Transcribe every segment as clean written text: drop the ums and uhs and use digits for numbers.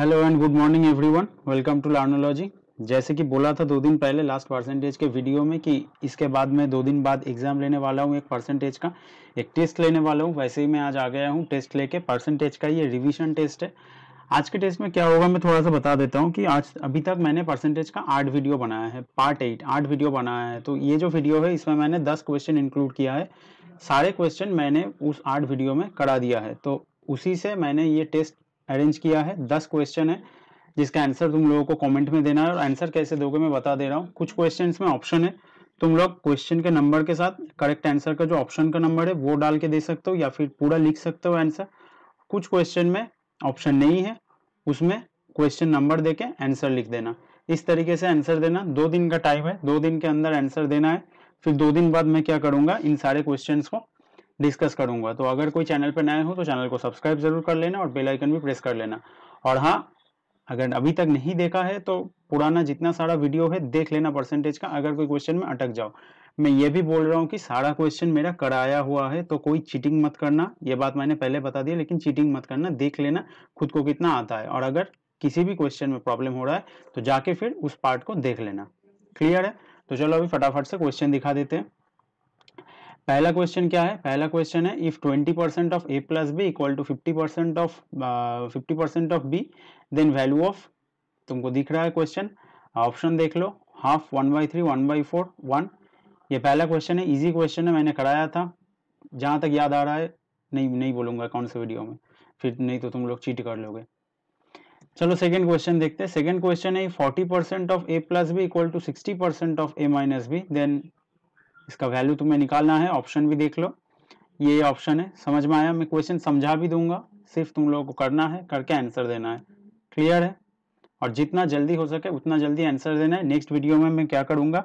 Hello and good morning everyone, welcome to Learnology. जैसे कि बोला था 2 दिन पहले लास्ट परसेंटेज के वीडियो में कि इसके बाद मैं 2 दिन बाद एग्जाम लेने वाला हूँ, एक परसेंटेज का एक टेस्ट लेने वाला हूँ। वैसे ही मैं आज आ गया हूँ टेस्ट लेके, परसेंटेज का ये रिविजन टेस्ट है। आज के टेस्ट में क्या होगा मैं थोड़ा सा बता देता हूँ कि आज अभी तक मैंने परसेंटेज का 8 वीडियो बनाया है, पार्ट 8 8 वीडियो बनाया है। तो ये जो वीडियो है इसमें मैंने 10 क्वेश्चन इंक्लूड किया है, सारे क्वेश्चन मैंने उस 8 वीडियो में करा दिया है। तो उसी से मैंने ये टेस्ट अरेंज किया है। 10 क्वेश्चन है जिसका आंसर तुम लोगों को कमेंट में देना है, और आंसर कैसे दोगे मैं बता दे रहा हूँ। कुछ क्वेश्चंस में ऑप्शन है, तुम लोग क्वेश्चन के नंबर के साथ करेक्ट आंसर का जो ऑप्शन का नंबर है वो डाल के दे सकते हो या फिर पूरा लिख सकते हो आंसर। कुछ क्वेश्चन में ऑप्शन नहीं है, उसमें क्वेश्चन नंबर दे के आंसर लिख देना। इस तरीके से आंसर देना। 2 दिन का टाइम है, 2 दिन के अंदर आंसर देना है। फिर 2 दिन बाद मैं क्या करूँगा, इन सारे क्वेश्चन को डिस्कस करूंगा। तो अगर कोई चैनल पर नया हो तो चैनल को सब्सक्राइब जरूर कर लेना और बेल आइकन भी प्रेस कर लेना। और हाँ, अगर अभी तक नहीं देखा है तो पुराना जितना सारा वीडियो है देख लेना परसेंटेज का, अगर कोई क्वेश्चन में अटक जाओ। मैं ये भी बोल रहा हूँ कि सारा क्वेश्चन मेरा कराया हुआ है, तो कोई चीटिंग मत करना। ये बात मैंने पहले बता दी, लेकिन चीटिंग मत करना, देख लेना खुद को कितना आता है। और अगर किसी भी क्वेश्चन में प्रॉब्लम हो रहा है तो जाके फिर उस पार्ट को देख लेना। क्लियर है? तो चलो अभी फटाफट से क्वेश्चन दिखा देते हैं। पहला क्वेश्चन क्या है? पहला क्वेश्चन है, if 20% of A plus B equal to 50% of B, then value of, तुमको दिख रहा है क्वेश्चन, ऑप्शन देख लो, हाफ, 1/3, 1/4, 1। ये पहला क्वेश्चन है, इजी क्वेश्चन है, मैंने कराया था जहाँ तक याद आ रहा है। नहीं बोलूँगा कौन से वीडियो में, फिर नहीं तो तुम लोग चीट कर लोगे। चलो सेकेंड क्वेश्चन देखते हैं। सेकेंड क्वेश्चन है, 40% of A plus B equal to 60% of A minus B, then इसका वैल्यू तुम्हें निकालना है। ऑप्शन भी देख लो, ये ऑप्शन है। समझ में आया? मैं क्वेश्चन समझा भी दूंगा, सिर्फ तुम लोगों को करना है, करके आंसर देना है। क्लियर है? और जितना जल्दी हो सके उतना जल्दी आंसर देना है। नेक्स्ट वीडियो में मैं क्या करूंगा,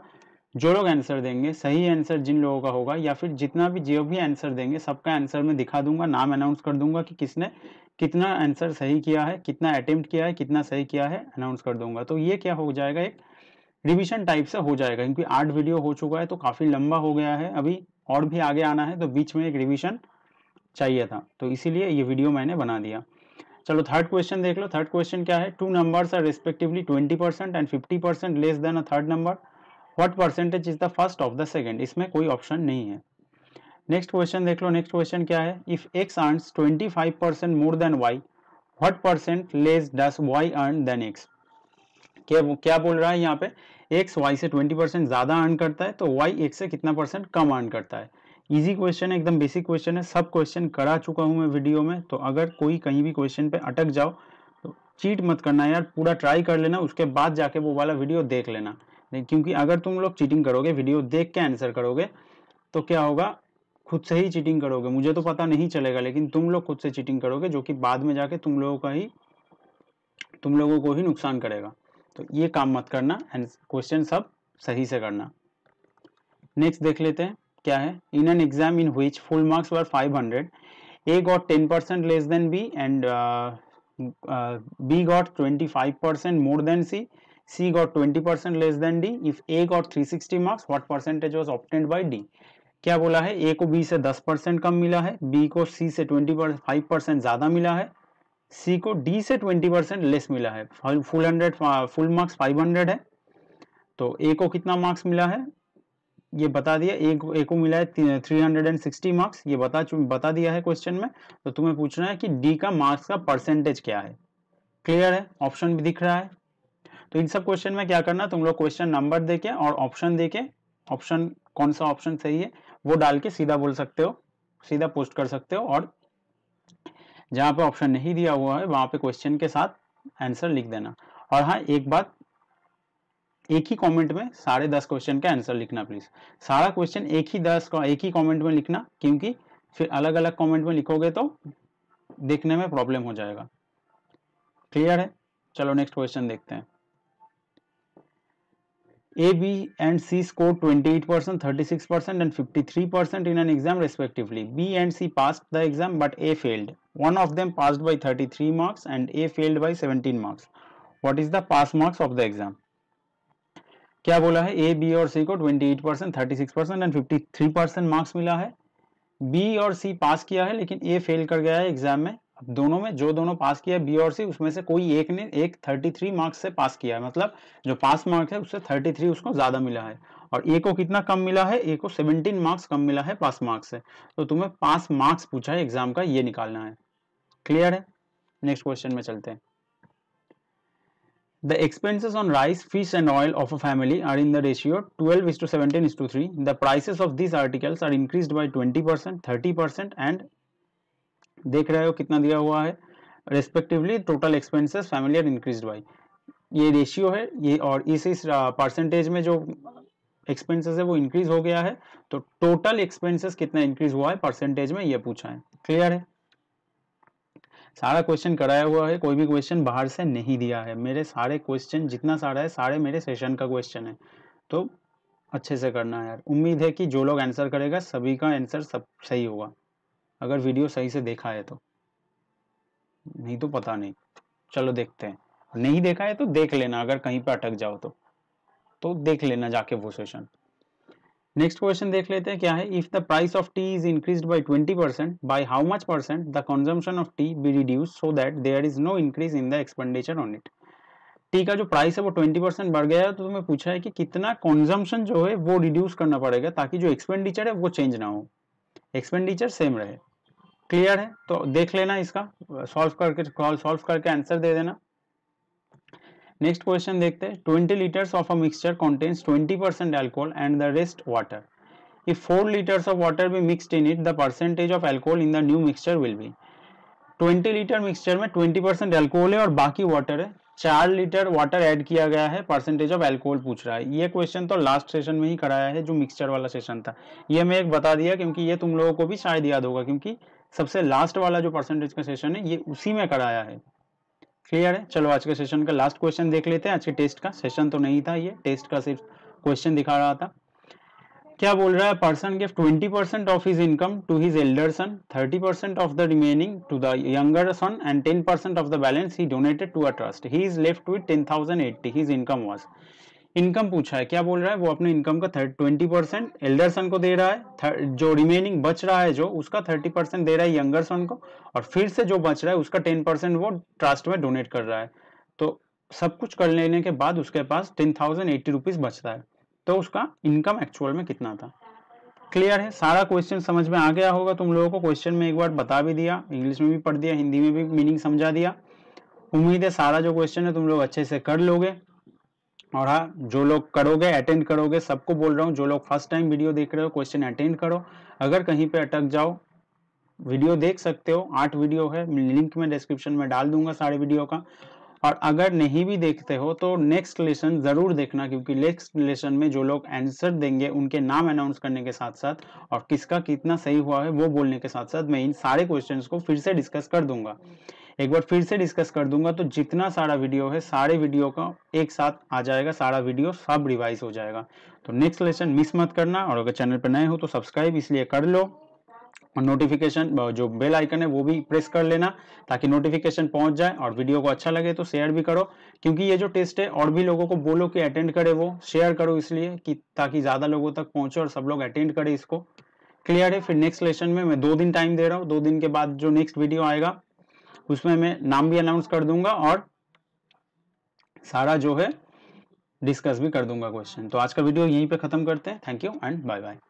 जो लोग आंसर देंगे, सही आंसर जिन लोगों का होगा या फिर जितना भी जो भी आंसर देंगे सबका आंसर मैं दिखा दूंगा, नाम अनाउंस कर दूंगा कि किसने कितना आंसर सही किया है, कितना अटेम्प्ट किया है, कितना सही किया है, अनाउंस कर दूंगा। तो ये क्या हो जाएगा, एक रिविजन टाइप से हो जाएगा, क्योंकि 8 वीडियो हो चुका है तो काफ़ी लंबा हो गया है। अभी और भी आगे आना है तो बीच में एक रिविजन चाहिए था, तो इसीलिए ये वीडियो मैंने बना दिया। चलो थर्ड क्वेश्चन देख लो। थर्ड क्वेश्चन क्या है, 2 numbers are respectively 20% and 50% less than a third number, what percentage is the first of the second. इसमें कोई ऑप्शन नहीं है। नेक्स्ट क्वेश्चन देख लो। नेक्स्ट क्वेश्चन क्या है, if X earns 25% more than Y, what percent less does Y earn than X. क्या बोल रहा है यहाँ पे, एक्स वाई से 20% ज़्यादा अर्न करता है तो वाई एक्स से कितना परसेंट कम अर्न करता है। इजी क्वेश्चन है, एकदम बेसिक क्वेश्चन है, सब क्वेश्चन करा चुका हूँ मैं वीडियो में। तो अगर कोई कहीं भी क्वेश्चन पे अटक जाओ तो चीट मत करना यार, पूरा ट्राई कर लेना, उसके बाद जाके वो वाला वीडियो देख लेना। क्योंकि अगर तुम लोग चीटिंग करोगे, वीडियो देख के आंसर करोगे तो क्या होगा, खुद से ही चीटिंग करोगे। मुझे तो पता नहीं चलेगा लेकिन तुम लोग खुद से चीटिंग करोगे, जो कि बाद में जाके तुम लोगों को ही नुकसान करेगा। तो ये काम मत करना, एंड क्वेश्चन सब सही से करना। नेक्स्ट देख लेते हैं क्या है, in an exam in which full marks were 500, A got 10% less than B and B got 25% more than C, C got 20% less than D, if A got 360 marks what percentage was obtained by D. क्या बोला है, ए को B से 10% कम मिला है, B को सी से 25% ज़्यादा मिला है, सी को डी से 20% लेस मिला है। फुल मार्क्स 500 है तो ए को कितना मार्क्स मिला है ये बता दिया। ए को मिला है 360 मार्क्स, ये बता दिया है क्वेश्चन में। तो तुम्हें पूछना है कि डी का मार्क्स का परसेंटेज क्या है। क्लियर है? ऑप्शन भी दिख रहा है। तो इन सब क्वेश्चन में क्या करना, तुम लोग क्वेश्चन नंबर देके और ऑप्शन देके, ऑप्शन कौन सा ऑप्शन सही है वो डाल के सीधा बोल सकते हो, सीधा पोस्ट कर सकते हो। और जहाँ पे ऑप्शन नहीं दिया हुआ है वहाँ पे क्वेश्चन के साथ आंसर लिख देना। और हाँ, एक बात, एक ही कमेंट में सारे 10 क्वेश्चन का आंसर लिखना प्लीज। सारा क्वेश्चन एक ही कमेंट में लिखना, क्योंकि फिर अलग अलग कमेंट में लिखोगे तो देखने में प्रॉब्लम हो जाएगा। क्लियर है? चलो नेक्स्ट क्वेश्चन देखते हैं। A B and C score 28%, 36% and 53% in an exam respectively, B and C pass the exam but A failed, one of them passed by 33 marks and A failed by 17 marks. What is the pass marks of the exam? क्या बोला है, A, B और C को 28%, 36% and 53% marks मिला है, B और C पास किया है लेकिन A फेल कर गया है एग्जाम में, अब दोनों में जो दोनों पास किया बी और सी, उसमें से कोई एक ने एक 33 मार्क्स से पास किया है, मतलब जो पास मार्क्स है उससे 33 उसको ज़्यादा मिला है, और ए को कितना कम मिला है, ए को 17 मार्क्स कम मिला है पास मार्क्स से। तो तुम्हें पास मार्क्स पूछा है एग्जाम का, ये निकालना है। क्लियर है? नेक्स्ट क्वेश्चन में चलते हैं। The expenses on rice, fish and oil of a family are in the ratio 12:17:3. The prices of these articles are increased by 20%, 30% and देख रहे हो कितना दिया हुआ है respectively total expenses family are increased by, ये रेशियो है ये, और इस परसेंटेज में जो एक्सपेंसेस है वो इंक्रीज हो गया है, तो टोटल एक्सपेंसेस कितना इंक्रीज हुआ है परसेंटेज में ये पूछा है। क्लियर है? सारा क्वेश्चन कराया हुआ है, कोई भी क्वेश्चन बाहर से नहीं दिया है। मेरे सारे क्वेश्चन जितना सारा है सारे मेरे सेशन का क्वेश्चन है, तो अच्छे से करना है यार। उम्मीद है कि जो लोग आंसर करेगा सभी का आंसर सब सही होगा, अगर वीडियो सही से देखा है तो, नहीं तो पता नहीं। चलो देखते हैं, नहीं देखा है तो देख लेना, अगर कहीं पर अटक जाओ तो देख लेना जाके वो सेशन। नेक्स्ट क्वेश्चन देख लेते हैं क्या है। If the price of tea is increased by 20%, by how much percent the consumption of tea be reduce so that there is no increase in the expenditure on it. Tea का जो price है वो 20% बढ़ गया है, तो तुम्हें पूछा है कि कितना कंजम्पशन जो है वो रिड्यूस करना पड़ेगा ताकि जो एक्सपेंडिचर है वो चेंज ना हो, एक्सपेंडिचर सेम रहे। क्लियर है? तो देख लेना, इसका सॉल्व करके आंसर दे देना। नेक्स्ट क्वेश्चन देखते हैं। 20 liters of a mixture contains 20% alcohol and the rest water. If 4 liters of water be mixed in it, the percentage of alcohol in the new mixture will be. 20 liter mixture में 20% alcohol है और बाकी water है, 4 litre water add किया गया है, percentage of alcohol पूछ रहा है। ये क्वेश्चन तो लास्ट सेशन में ही कराया है जो मिक्सचर वाला सेशन था, ये मैं एक बता दिया क्योंकि ये तुम लोगों को भी शायद याद होगा, क्योंकि सबसे लास्ट वाला जो परसेंटेज का सेशन है ये उसी में कराया है। क्लियर है? चलो आज के सेशन का लास्ट क्वेश्चन देख लेते हैं। आज के टेस्ट का सेशन तो नहीं था, ये टेस्ट का सिर्फ क्वेश्चन दिखा रहा था। क्या बोल रहा है? Person give 20% of his income to his elder son, 30% of the remaining to the younger son and 10% of the balance he donated to a trust, he is left with 10,080 his income was. Income पूछा है, क्या बोल रहा है? वो अपने income का 20% elder son को दे रहा है, जो रिमेनिंग बच रहा है जो उसका 30% दे रहा है यंगर सन को, और फिर से जो बच रहा है उसका 10% वो ट्रस्ट में डोनेट कर रहा है। तो सब कुछ कर लेने के बाद उसके पास 10,080 रुपीज़ बचता है, तो उसका इनकम एक्चुअल में कितना था। क्लियर है? सारा क्वेश्चन समझ में आ गया होगा तुम लोगों को, क्वेश्चन में एक बार बता भी दिया, इंग्लिश में भी पढ़ दिया, हिंदी में भी मीनिंग समझा दिया। उम्मीद है सारा जो क्वेश्चन है तुम लोग अच्छे से कर लोगे। और हाँ, जो लोग करोगे अटेंड करोगे, सबको बोल रहा हूँ, जो लोग फर्स्ट टाइम वीडियो देख रहे हो क्वेश्चन अटेंड करो, अगर कहीं पे अटक जाओ वीडियो देख सकते हो, 8 वीडियो है, लिंक में डिस्क्रिप्शन में डाल दूंगा सारे वीडियो का। और अगर नहीं भी देखते हो तो नेक्स्ट लेसन ज़रूर देखना, क्योंकि नेक्स्ट लेसन में जो लोग आंसर देंगे उनके नाम अनाउंस करने के साथ साथ और किसका कितना सही हुआ है वो बोलने के साथ साथ मैं इन सारे क्वेश्चन को फिर से डिस्कस कर दूंगा, एक बार फिर से डिस्कस कर दूंगा। तो जितना सारा वीडियो है सारे वीडियो का एक साथ आ जाएगा, सारा वीडियो सब रिवाइज हो जाएगा। तो नेक्स्ट लेसन मिस मत करना, और अगर चैनल पर नए हो तो सब्सक्राइब इसलिए कर लो, और नोटिफिकेशन जो बेल आइकन है वो भी प्रेस कर लेना ताकि नोटिफिकेशन पहुंच जाए। और वीडियो को अच्छा लगे तो शेयर भी करो, क्योंकि ये जो टेस्ट है और भी लोगों को बोलो कि अटेंड करे, वो शेयर करो इसलिए कि ताकि ज़्यादा लोगों तक पहुँचे और सब लोग अटेंड करें इसको। क्लियर है? फिर नेक्स्ट लेसन में मैं 2 दिन टाइम दे रहा हूँ, 2 दिन के बाद जो नेक्स्ट वीडियो आएगा उसमें मैं नाम भी अनाउंस कर दूंगा और सारा जो है डिस्कस भी कर दूंगा क्वेश्चन। तो आज का वीडियो यहीं पे खत्म करते हैं। Thank you and bye bye.